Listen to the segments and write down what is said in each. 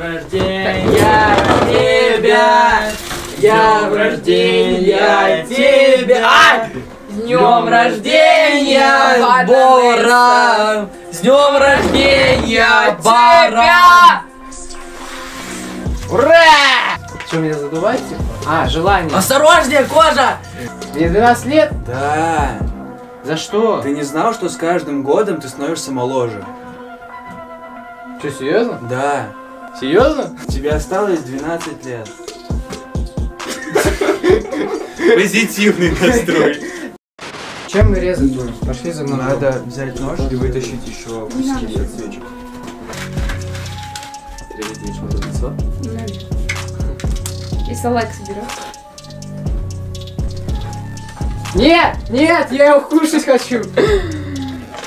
С днем рождения тебя! С днем рождения, Бора! С днем рождения, Бора! Ура! Что, меня задувать? А, желание. Осторожнее, кожа! Мне 12 лет? Да. За что? Ты не знал, что с каждым годом ты становишься моложе? Что, серьезно? Да. Серьезно? Тебе осталось 12 лет. Позитивный настрой. Чем мы резать будем? Пошли за мной. Надо взять нож и вытащить еще куски от свечек. Резать нечего на лицо? Не надо. И салат соберу. Нет! Нет! Я его кушать хочу!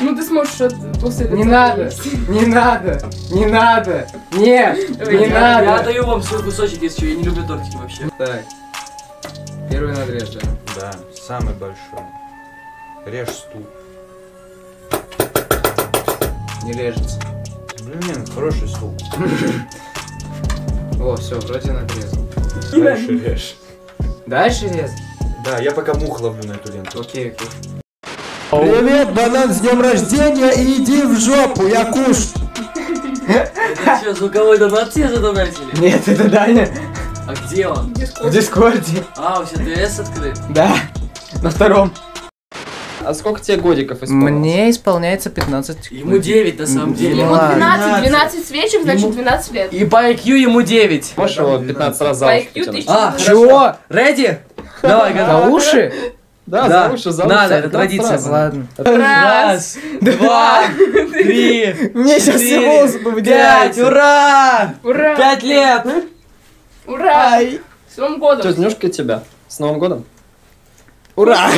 Ну ты сможешь после этого. Не надо! Не надо! Не надо! Нет! Не надо! Я отдаю вам свой кусочек, если что, я не люблю тортики вообще. Так. Первый надрез, да? Да, самый большой. Режь стул. Не режется. Блин, хороший стул. О, все, вроде надрезал. Дальше режь. Дальше резать? Да, я пока мух ловлю на эту ленту. Окей, окей. Привет, банан, с днем рождения и иди в жопу, я кушаю. Это что, звуковой донат все задонатили? Нет, это Даня. А где он? В Дискорде. А, у тебя ТС открыт? Да, на втором. А сколько тебе годиков исполняется? Мне исполняется 15. Ему 9 на самом деле. Ему 12 свечек, значит 12 лет. И по IQ ему 9. Можешь его 15 раз за уши потянуть? А, чего? Ready? Давай, готов. За уши? Да, за уши, за уши. Надо, это традиция. Ладно. 1, 2, 3, 4, 5. Мне сейчас всего забудет. Ура! Ура! 5 лет! Ура! С Новым годом! Тетнюшка тебя. С Новым годом! Ура!